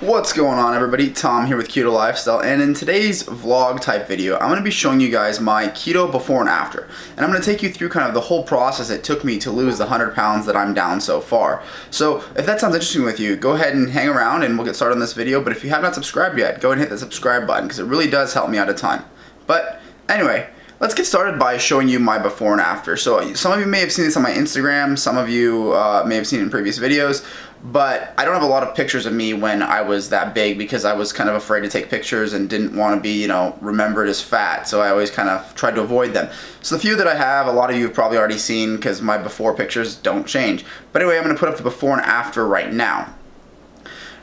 What's going on, everybody? Tom here with Keto Lifestyle, and in today's vlog type video I'm going to be showing you guys my keto before and after, and I'm going to take you through kind of the whole process it took me to lose the 100 pounds that I'm down so far. So if that sounds interesting with you, go ahead and hang around and we'll get started on this video. But if you have not subscribed yet, go ahead and hit the subscribe button because it really does help me out a ton. But anyway, let's get started by showing you my before and after. So some of you may have seen this on my Instagram, some of you may have seen it in previous videos, but I don't have a lot of pictures of me when I was that big because I was kind of afraid to take pictures and didn't want to be, you know, remembered as fat, so I always kind of tried to avoid them. So the few that I have, a lot of you have probably already seen because my before pictures don't change. But anyway, I'm going to put up the before and after right now.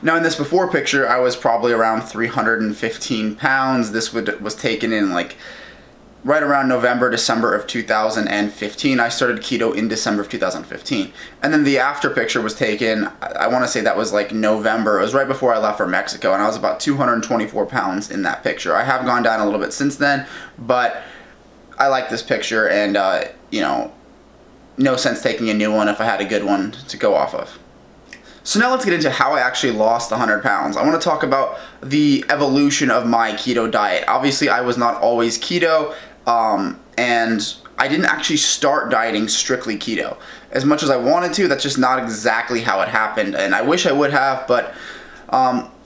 Now in this before picture, I was probably around 315 pounds. This was taken in like right around November, December of 2015. I started keto in December of 2015. And then the after picture was taken, I want to say that was like November. It was right before I left for Mexico, and I was about 224 pounds in that picture. I have gone down a little bit since then, but I like this picture, and you know, no sense taking a new one if I had a good one to go off of. So now let's get into how I actually lost 100 pounds. I want to talk about the evolution of my keto diet. Obviously, I was not always keto, and I didn't actually start dieting strictly keto. As much as I wanted to, that's just not exactly how it happened, and I wish I would have, but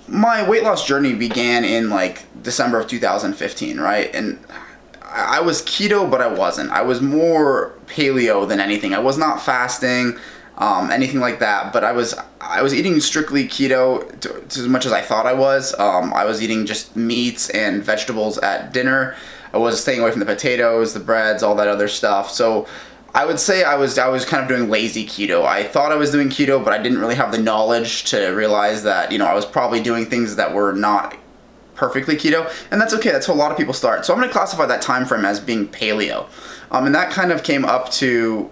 my weight loss journey began in like December of 2015, right? And I was keto, but I wasn't. I was more paleo than anything. I was not fasting, anything like that, but I was eating strictly keto to as much as I thought I was. I was eating just meats and vegetables at dinner. I was staying away from the potatoes, the breads, all that other stuff. So I would say I was kind of doing lazy keto. I thought I was doing keto, but I didn't really have the knowledge to realize that, you know, I was probably doing things that were not perfectly keto, and that's okay. That's how a lot of people start. So I'm going to classify that time frame as being paleo, and that kind of came up to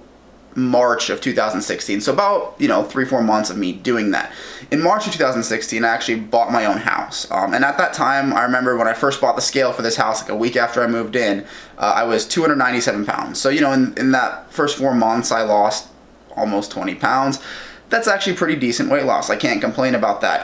March of 2016, so about, you know, 3-4 months of me doing that. In March of 2016, I actually bought my own house, and at that time, I remember when I first bought the scale for this house, like a week after I moved in, I was 297 pounds. So, you know, in that first 4 months, I lost almost 20 pounds. That's actually pretty decent weight loss. I can't complain about that.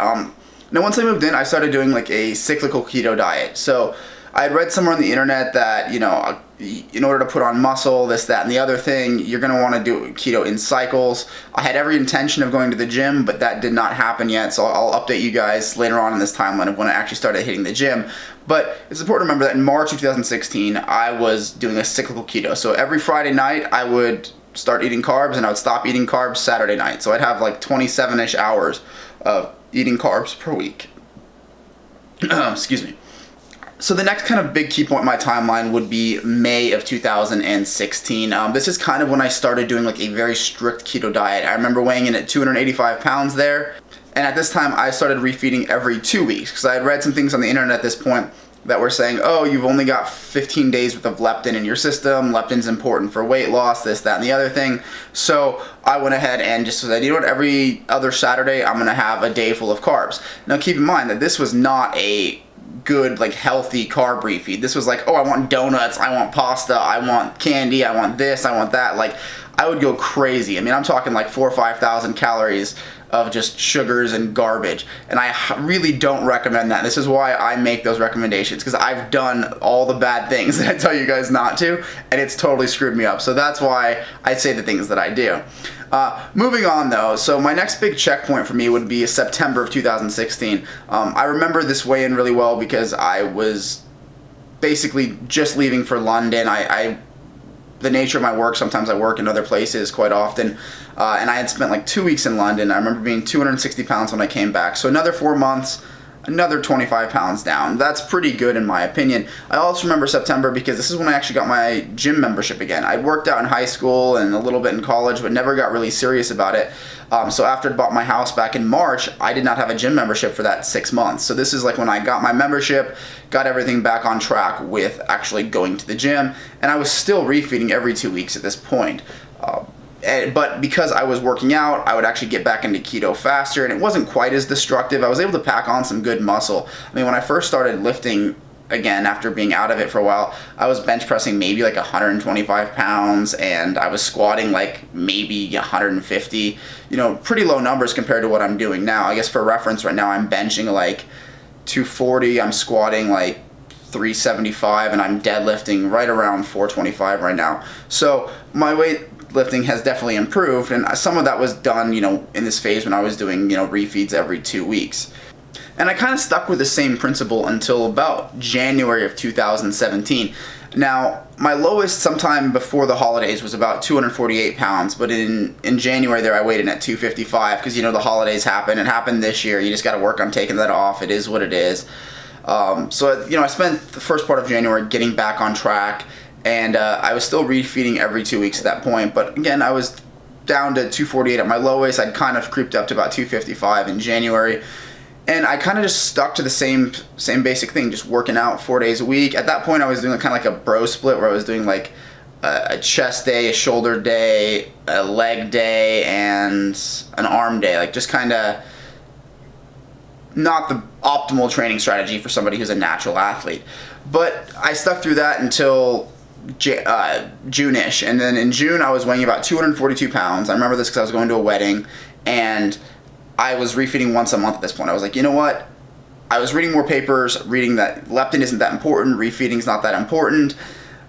Now, once I moved in, I started doing like a cyclical keto diet. So I had read somewhere on the internet that, you know, in order to put on muscle, this, that, and the other thing, you're going to want to do keto in cycles. I had every intention of going to the gym, but that did not happen yet, so I'll update you guys later on in this timeline of when I actually started hitting the gym. But it's important to remember that in March of 2016, I was doing a cyclical keto. So every Friday night, I would start eating carbs, and I would stop eating carbs Saturday night. So I'd have like 27-ish hours of eating carbs per week. Excuse me. So the next kind of big key point in my timeline would be May of 2016. This is kind of when I started doing like a very strict keto diet. I remember weighing in at 285 pounds there, and at this time I started refeeding every 2 weeks because I had read some things on the internet at this point that were saying, oh, you've only got 15 days worth of leptin in your system. Leptin's important for weight loss, this, that, and the other thing. So I went ahead and just said, you know what, every other Saturday I'm going to have a day full of carbs. Now keep in mind that this was not a good, like, healthy carb refeed. This was like, oh, I want donuts, I want pasta, I want candy, I want this, I want that. Like, I would go crazy. I mean, I'm talking like 4,000 or 5,000 calories of just sugars and garbage, and I really don't recommend that. This is why I make those recommendations, because I've done all the bad things that I tell you guys not to, and it's totally screwed me up. So that's why I say the things that I do. Moving on though, so my next big checkpoint for me would be September of 2016. I remember this weigh-in really well because I was basically just leaving for London. The nature of my work, sometimes I work in other places quite often, and I had spent like 2 weeks in London. I remember being 260 pounds when I came back, so another 4 months, another 25 pounds down. That's pretty good in my opinion. I also remember September because this is when I actually got my gym membership again. I'd worked out in high school and a little bit in college, but never got really serious about it. So after I bought my house back in March, I did not have a gym membership for that 6 months. So this is like when I got my membership, got everything back on track with actually going to the gym, and I was still refeeding every 2 weeks at this point. But because I was working out, I would actually get back into keto faster, and it wasn't quite as destructive. I was able to pack on some good muscle. I mean, when I first started lifting again, after being out of it for a while, I was bench pressing maybe like 125 pounds and I was squatting like maybe 150, you know, pretty low numbers compared to what I'm doing now. I guess for reference right now, I'm benching like 240, I'm squatting like 375, and I'm deadlifting right around 425 right now. So my weightlifting has definitely improved, and some of that was done, you know, in this phase when I was doing, you know, refeeds every 2 weeks. And I kind of stuck with the same principle until about January of 2017. Now, my lowest sometime before the holidays was about 248 pounds, but in January there I weighed in at 255 because, you know, the holidays happen. It happened this year. You just got to work on taking that off. It is what it is. So, you know, I spent the first part of January getting back on track, and I was still refeeding every 2 weeks at that point. But again, I was down to 248 at my lowest. I'd kind of creeped up to about 255 in January. And I kind of just stuck to the same basic thing, just working out 4 days a week. At that point, I was doing kind of like a bro split where I was doing like a chest day, a shoulder day, a leg day, and an arm day. Like just kind of not the optimal training strategy for somebody who's a natural athlete. But I stuck through that until June-ish. And then in June, I was weighing about 242 pounds. I remember this because I was going to a wedding, and I was refeeding once a month at this point. I was like, you know what? I was reading more papers, reading that leptin isn't that important, refeeding's not that important,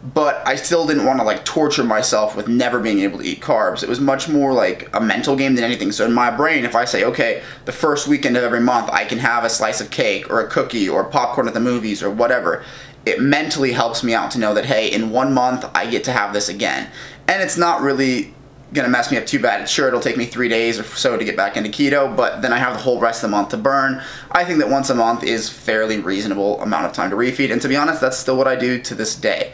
but I still didn't want to like torture myself with never being able to eat carbs. It was much more like a mental game than anything. So in my brain, if I say, okay, the first weekend of every month, I can have a slice of cake or a cookie or popcorn at the movies or whatever, it mentally helps me out to know that, hey, in 1 month, I get to have this again. And it's not really gonna mess me up too bad. Sure, it'll take me 3 days or so to get back into keto, but then I have the whole rest of the month to burn. I think that once a month is fairly reasonable amount of time to refeed, and to be honest, that's still what I do to this day.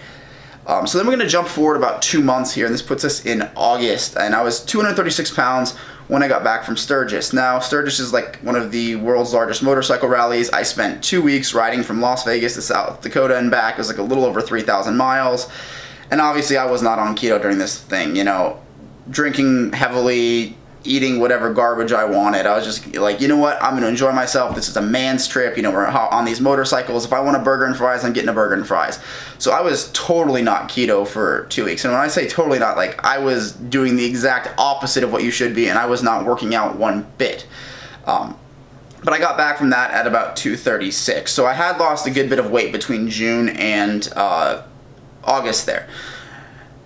So then we're gonna jump forward about 2 months here, and this puts us in August, and I was 236 pounds when I got back from Sturgis. Now, Sturgis is like one of the world's largest motorcycle rallies. I spent 2 weeks riding from Las Vegas to South Dakota and back. It was like a little over 3,000 miles, and obviously I was not on keto during this thing, you know, drinking heavily, eating whatever garbage I wanted. I was just like, you know what, I'm going to enjoy myself. This is a man's trip. You know, we're on these motorcycles. If I want a burger and fries, I'm getting a burger and fries. So I was totally not keto for 2 weeks. And when I say totally not, like I was doing the exact opposite of what you should be, and I was not working out one bit. But I got back from that at about 236. So I had lost a good bit of weight between June and August there.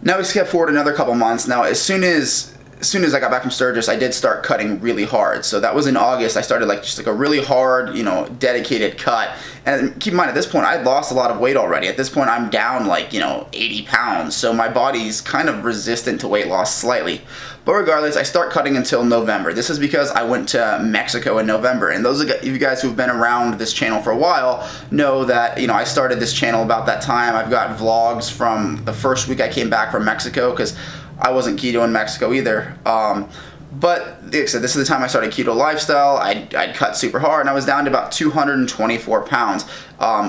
Now we skip forward another couple months. Now as soon as I got back from Sturgis, I did start cutting really hard. So that was in August. I started like just like a really hard, you know, dedicated cut. And keep in mind at this point, I'd lost a lot of weight already. At this point, I'm down like, you know, 80 pounds. So my body's kind of resistant to weight loss slightly. But regardless, I start cutting until November. This is because I went to Mexico in November. And those of you guys who've been around this channel for a while know that, you know, I started this channel about that time. I've got vlogs from the first week I came back from Mexico because I wasn't keto in Mexico either. But like I said, this is the time I started Keto Lifestyle. I'd cut super hard, and I was down to about 224 pounds,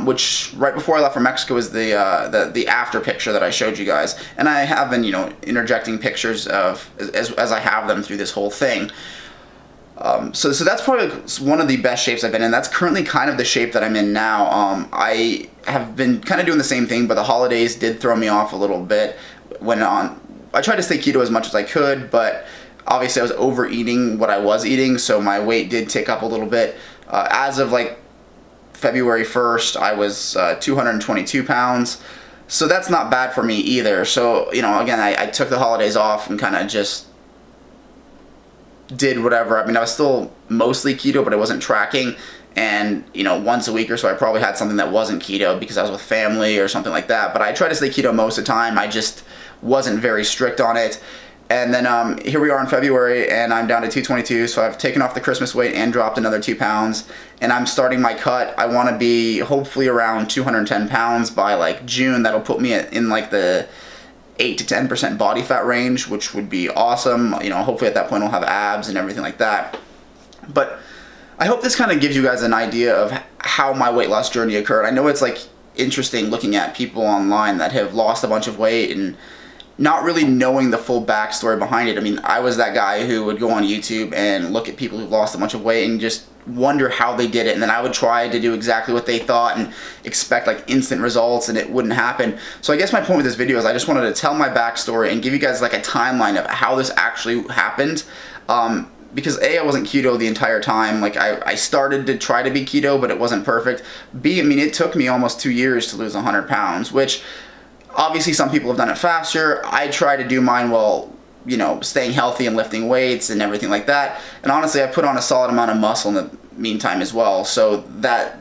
which right before I left for Mexico was the after picture that I showed you guys. And I have been, you know, interjecting pictures of as I have them through this whole thing. So that's probably one of the best shapes I've been in. That's currently kind of the shape that I'm in now. I have been kind of doing the same thing, but the holidays did throw me off a little bit. I tried to stay keto as much as I could, but obviously I was overeating what I was eating, so my weight did tick up a little bit. As of like February 1st, I was 222 pounds, so that's not bad for me either. So, you know, again, I took the holidays off and kind of just did whatever. I mean, I was still mostly keto, but I wasn't tracking. And, you know, once a week or so I probably had something that wasn't keto because I was with family or something like that. But I try to stay keto most of the time. I just wasn't very strict on it. And then here we are in February, and I'm down to 222, so I've taken off the Christmas weight and dropped another 2 pounds, and I'm starting my cut. I want to be hopefully around 210 pounds by like June. That'll put me in like the 8 to 10% body fat range, which would be awesome. You know, hopefully at that point I'll have abs and everything like that. But I hope this kind of gives you guys an idea of how my weight loss journey occurred. I know it's like interesting looking at people online that have lost a bunch of weight and not really knowing the full backstory behind it. I mean, I was that guy who would go on YouTube and look at people who've lost a bunch of weight and just wonder how they did it, and then I would try to do exactly what they thought and expect like instant results, and it wouldn't happen. So I guess my point with this video is I just wanted to tell my backstory and give you guys like a timeline of how this actually happened, because A, I wasn't keto the entire time. Like I started to try to be keto, but it wasn't perfect. B, I mean, it took me almost 2 years to lose 100 pounds, which obviously some people have done it faster. I try to do mine while, you know, staying healthy and lifting weights and everything like that. And honestly, I put on a solid amount of muscle in the meantime as well. So that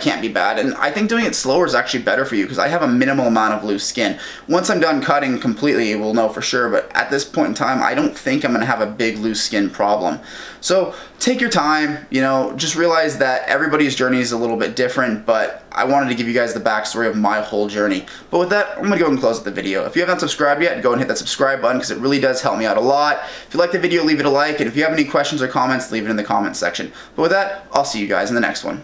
can't be bad. And I think doing it slower is actually better for you, because I have a minimal amount of loose skin. Once I'm done cutting completely, we'll know for sure, but at this point in time, I don't think I'm gonna have a big loose skin problem. So take your time, you know, just realize that everybody's journey is a little bit different, but I wanted to give you guys the backstory of my whole journey. But with that, I'm gonna go ahead and close the video. If you haven't subscribed yet, go and hit that subscribe button, because it really does help me out a lot. If you like the video, leave it a like, and if you have any questions or comments, leave it in the comment section. But with that, I'll see you guys in the next one.